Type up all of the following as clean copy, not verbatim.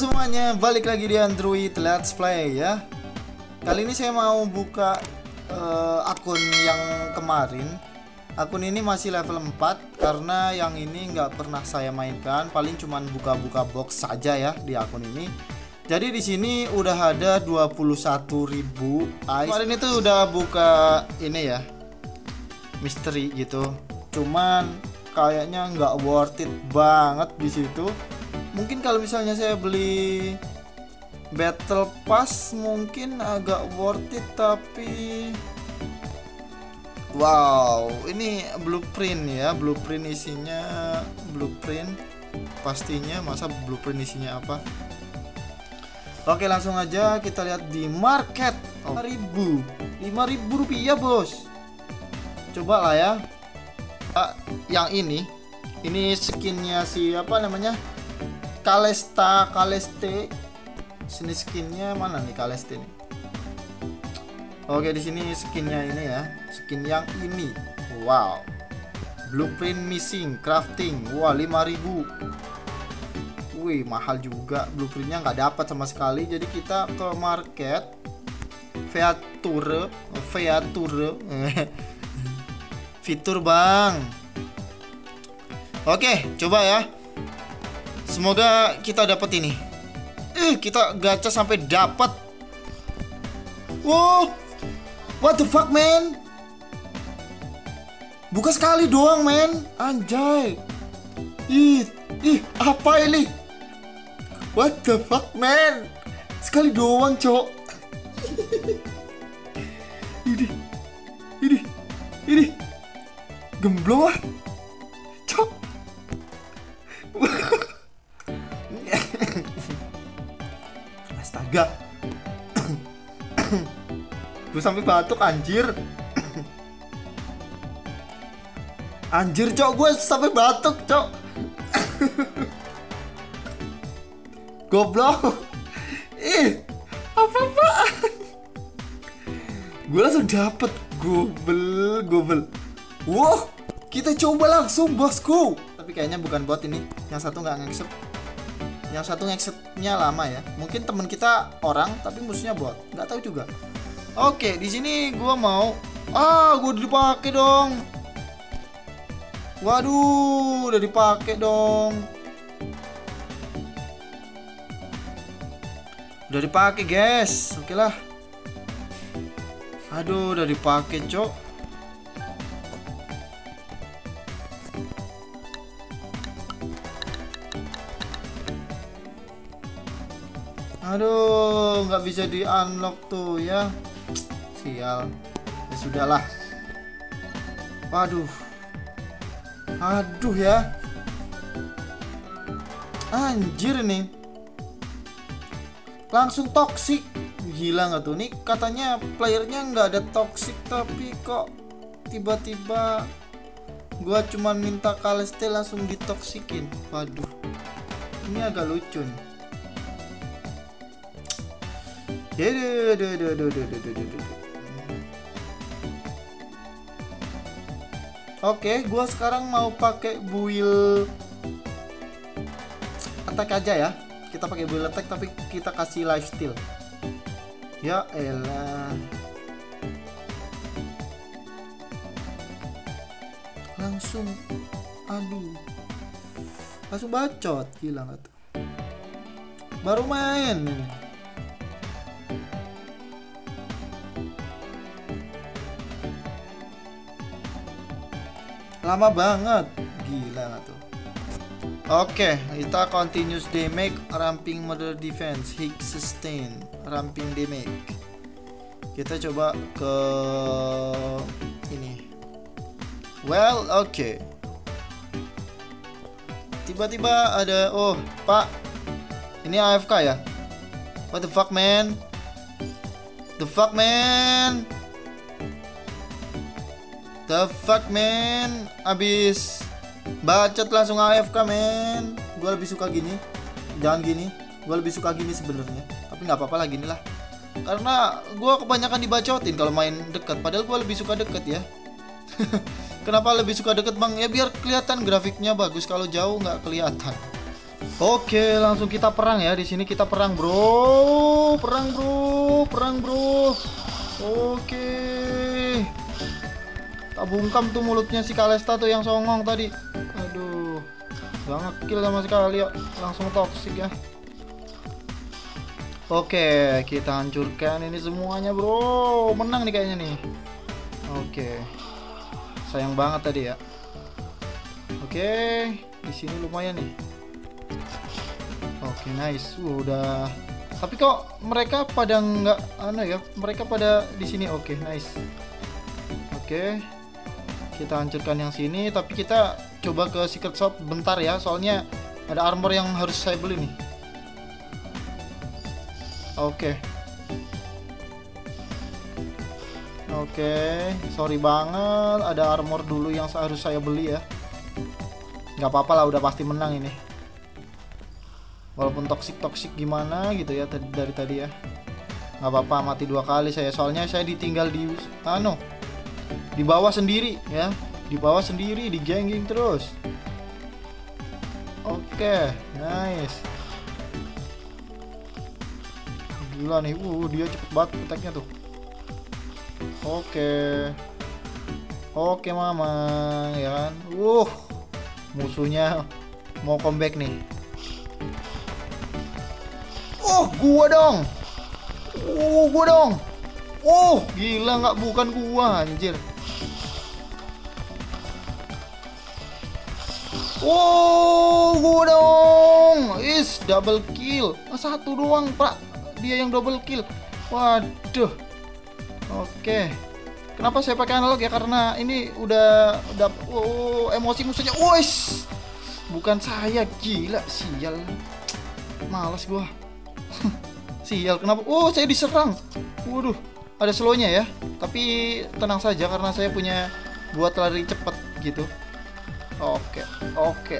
semuanya, balik lagi di Android Let's Play ya. Kali ini saya mau buka akun yang kemarin. Akun ini masih level 4 karena yang ini nggak pernah saya mainkan, paling cuman buka-buka box saja ya di akun ini. Jadi di sini udah ada 21.000 ice. Kemarin itu udah buka ini ya, misteri gitu. Cuman kayaknya nggak worth it banget di situ. Mungkin kalau misalnya saya beli battle pass mungkin agak worth it, tapi wow, ini blueprint ya, blueprint isinya blueprint pastinya, masa blueprint isinya apa. Oke, langsung aja kita lihat di market. 5.000 rupiah bos, cobalah ya. Yang ini skinnya siapa namanya, Kaleste. Sini skinnya mana nih, Kaleste nih. Oke, di sini skinnya ini ya, skin yang ini. Wow, blueprint missing crafting. Wah, 5.000. Wih, mahal juga, blueprintnya nggak dapat sama sekali. Jadi kita ke market Feature fitur bang. Oke, coba ya, semoga kita dapat ini. Kita gacha sampai dapat. Wow, what the fuck man, buka sekali doang man, anjay. Apa ini, what the fuck man, sekali doang cok. Ini gemblong ah cok. Astaga, gue sampai batuk anjir. Anjir cok, gue sampai batuk cok. Goblok. Apa-apaan, gue langsung dapet. Gobel. Wow, kita coba langsung bosku. Tapi kayaknya bukan bot ini. Yang satu nggak nge-accept, yang satu nge-acceptnya lama ya. Mungkin temen kita orang tapi musuhnya bot, nggak tahu juga. Oke, di sini gua mau. Gua dipakai dong. Waduh, udah dipakai dong. Udah dipakai guys. Oke lah. Aduh, udah dipakai cok. Aduh, nggak bisa di unlock tuh ya, sial. Ya sudahlah. Waduh, aduh ya, anjir nih. Langsung toxic, gila nggak tuh nih? Katanya playernya nggak ada toxic, tapi kok tiba-tiba gua cuman minta Kaleste langsung ditoksikin. Waduh, ini agak lucu nih. Oke, gua sekarang mau pakai build attack aja ya. Kita pakai build attack tapi kita kasih lifesteal. Ya elah, langsung, aduh, langsung bacot, gila nggak tuh? Baru main. Lama banget, gila gak tuh. Oke, kita continuous damage, ramping murder defense, hit sustain, ramping damage. Kita coba ke ini. Well, oke. Tiba-tiba ada, oh pak, ini AFK ya? What the fuck man? The fuck man, abis bacot langsung AFK men. Gue lebih suka gini, jangan gini. Gue lebih suka gini sebenarnya, tapi nggak apa-apa lah gini lah. Karena gue kebanyakan dibacotin kalau main deket. Padahal gue lebih suka deket ya. Kenapa lebih suka deket bang? Ya biar kelihatan grafiknya bagus. Kalau jauh nggak kelihatan. Oke, langsung kita perang ya. Di sini kita perang, bro. Perang, bro. Perang, bro. Oke. Tak bungkam tuh mulutnya si Kalesta tuh yang songong tadi. Aduh. Banget kill sama sekali ya. Langsung toksik ya. Oke, kita hancurkan ini semuanya, bro. Menang nih kayaknya nih. Oke. Sayang banget tadi ya. Oke, di sini lumayan nih. Oke, nice. Udah. Tapi kok mereka pada nggak anu ya? Mereka pada di sini. Oke, nice. Oke. Kita hancurkan yang sini, tapi kita coba ke secret shop bentar ya. Soalnya ada armor yang harus saya beli nih. Oke. Oke, sorry banget, ada armor dulu yang harus saya beli ya. Nggak apa-apa lah, udah pasti menang ini. Walaupun toksik-toksik gimana gitu ya dari tadi ya. Nggak apa-apa, mati dua kali saya. Soalnya saya ditinggal di di bawah sendiri ya. Di bawah sendiri, digengging terus. Oke, nice. Gila nih, dia cepet banget attack-nya tuh. Oke. Oke, mama ya kan. Musuhnya mau comeback nih. Gua dong. Gila, nggak, bukan gua, anjir. Gua dong. Is double kill. Satu doang, Pak. Dia yang double kill. Waduh. Oke. Kenapa saya pakai analog ya? Karena ini udah emosi musuhnya. Wis. Bukan saya, gila, sial. Males gua. Sial, kenapa? Saya diserang. Waduh, ada slownya ya. Tapi tenang saja karena saya punya buat lari cepat gitu. Oke.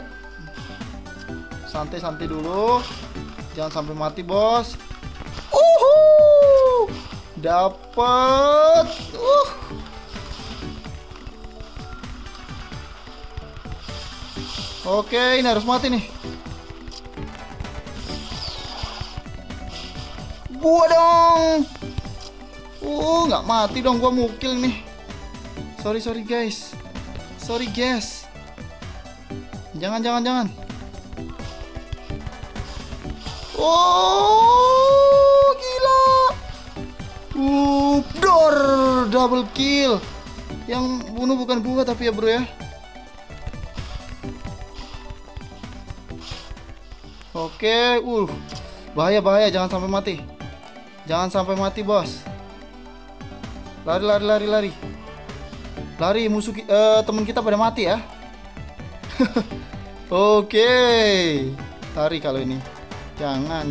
Santai-santai dulu. Jangan sampai mati, bos. Dapat. Oke, ini harus mati nih. Gua dong. Nggak mati dong, gua mukil nih. Sorry guys. Jangan. Gila. Door double kill. Yang bunuh bukan gua tapi ya, bro ya. Oke, bahaya, jangan sampai mati. Jangan sampai mati, bos. Lari. Lari, musuh teman kita pada mati ya. Oke. Lari kalau ini. Jangan.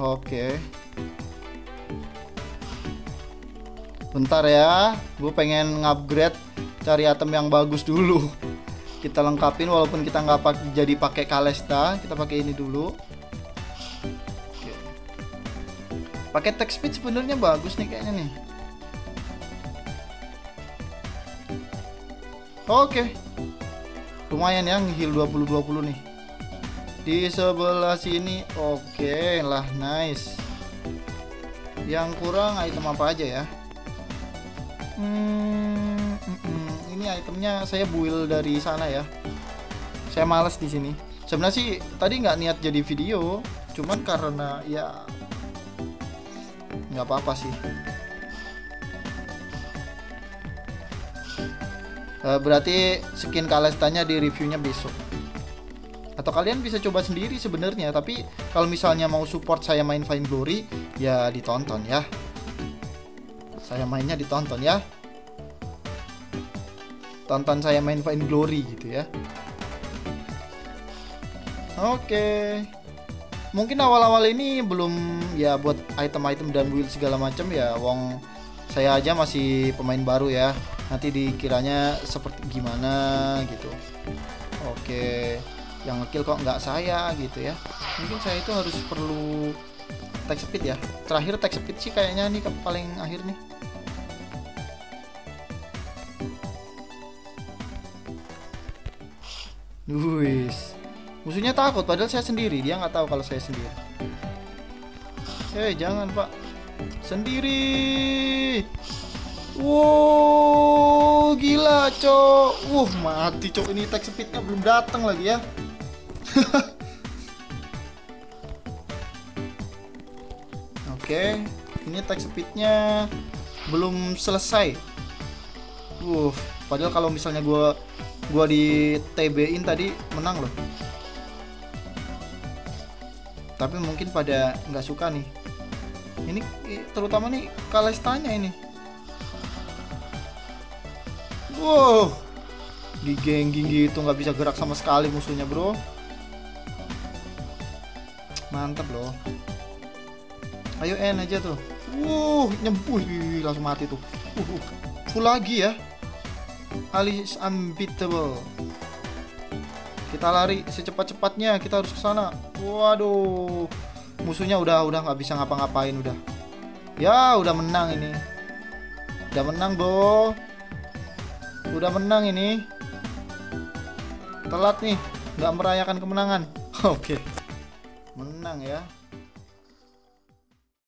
Oke. Bentar ya. Gue pengen ngupgrade, cari item yang bagus dulu. Kita lengkapin walaupun kita nggak jadi pakai Kalesta, kita pakai ini dulu. Oke. Pakai text speed sebenarnya bagus nih kayaknya nih. Oke. Lumayan ya ngeheal 20-20 nih. Di sebelah sini. Oke lah, nice. Yang kurang item apa aja ya? Ini itemnya saya build dari sana ya. Saya males di sini. Sebenarnya sih tadi nggak niat jadi video, cuman karena ya nggak apa-apa sih. Berarti skin Kalestanya di reviewnya besok. Atau kalian bisa coba sendiri sebenarnya. Tapi kalau misalnya mau support saya main Vainglory, ya ditonton ya. Saya mainnya ditonton ya. Tonton saya main Vainglory gitu ya. Oke. Mungkin awal-awal ini belum ya buat item-item dan build segala macam ya. Wong saya aja masih pemain baru ya. Nanti dikiranya seperti gimana gitu. Oke. Yang ngekill kok nggak saya gitu ya. Mungkin saya itu harus perlu attack speed ya. Terakhir attack speed sih kayaknya nih paling akhir nih. Luis. Musuhnya takut, padahal saya sendiri. Dia nggak tahu kalau saya sendiri. Hei, jangan Pak. Sendiri. Wow, gila cok. Mati cok. Ini attack speednya belum datang lagi ya. Oke, ini attack speednya belum selesai. Padahal kalau misalnya gua di TB-in tadi menang loh. Tapi mungkin pada nggak suka nih. Ini terutama nih Kalestanya ini. Digengging gitu, nggak bisa gerak sama sekali musuhnya bro. Mantap loh. Ayo end aja tuh. Nyempuh, langsung mati tuh. Full lagi ya. Alice unbeatable. Kita lari secepat-cepatnya. Kita harus ke sana. Waduh. Musuhnya udah nggak bisa ngapa-ngapain udah. Ya udah menang ini. Udah menang bro. Udah menang ini. Telat nih, nggak merayakan kemenangan. Oke. Menang ya.